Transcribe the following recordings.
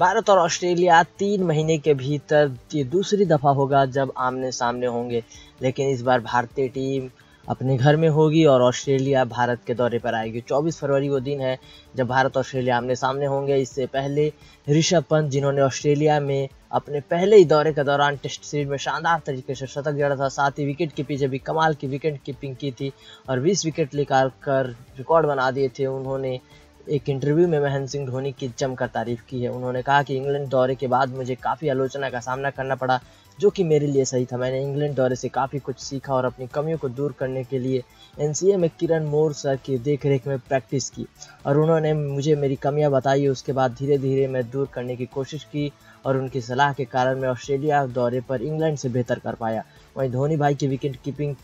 भारत और ऑस्ट्रेलिया 3 महीने के भीतर ये दूसरी दफ़ा होगा जब आमने सामने होंगे, लेकिन इस बार भारतीय टीम अपने घर में होगी और ऑस्ट्रेलिया भारत के दौरे पर आएगी। 24 फरवरी वो दिन है जब भारत ऑस्ट्रेलिया आमने सामने होंगे। इससे पहले ऋषभ पंत, जिन्होंने ऑस्ट्रेलिया में अपने पहले ही दौरे के दौरान टेस्ट सीरीज में शानदार तरीके से शतक जड़ा था, साथ ही विकेट के पीछे भी कमाल की विकेट कीपिंग की थी और 20 विकेट निकाल कर रिकॉर्ड बना दिए थे। उन्होंने एक इंटरव्यू में महेंद्र सिंह धोनी की जमकर तारीफ की है। उन्होंने कहा कि इंग्लैंड दौरे के बाद मुझे काफ़ी आलोचना का सामना करना पड़ा, जो कि मेरे लिए सही था। मैंने इंग्लैंड दौरे से काफ़ी कुछ सीखा और अपनी कमियों को दूर करने के लिए NCA में किरण मोर सर की देखरेख में प्रैक्टिस की और उन्होंने मुझे मेरी कमियां बताई। उसके बाद धीरे धीरे मैं दूर करने की कोशिश की और उनकी सलाह के कारण मैं ऑस्ट्रेलिया दौरे पर इंग्लैंड से बेहतर कर पाया। वहीं धोनी भाई की विकेट कीपिंग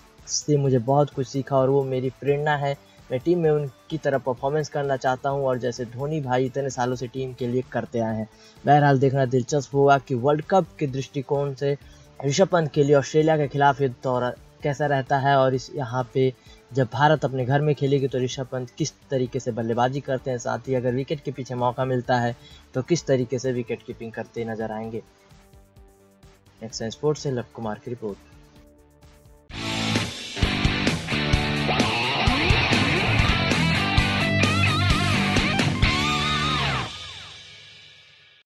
से मुझे बहुत कुछ सीखा और वो मेरी प्रेरणा है। मैं टीम में उनकी तरह परफॉर्मेंस करना चाहता हूं और जैसे धोनी भाई इतने सालों से टीम के लिए करते आए हैं। बहरहाल देखना दिलचस्प होगा कि वर्ल्ड कप के दृष्टिकोण से ऋषभ पंत के लिए ऑस्ट्रेलिया के खिलाफ ये दौरा कैसा रहता है और इस यहाँ पे जब भारत अपने घर में खेलेगी तो ऋषभ पंत किस तरीके से बल्लेबाजी करते हैं, साथ ही अगर विकेट के पीछे मौका मिलता है तो किस तरीके से विकेट कीपिंग करते नजर आएंगे। नेक्स्ट स्पोर्ट्स से लव कुमार की रिपोर्ट।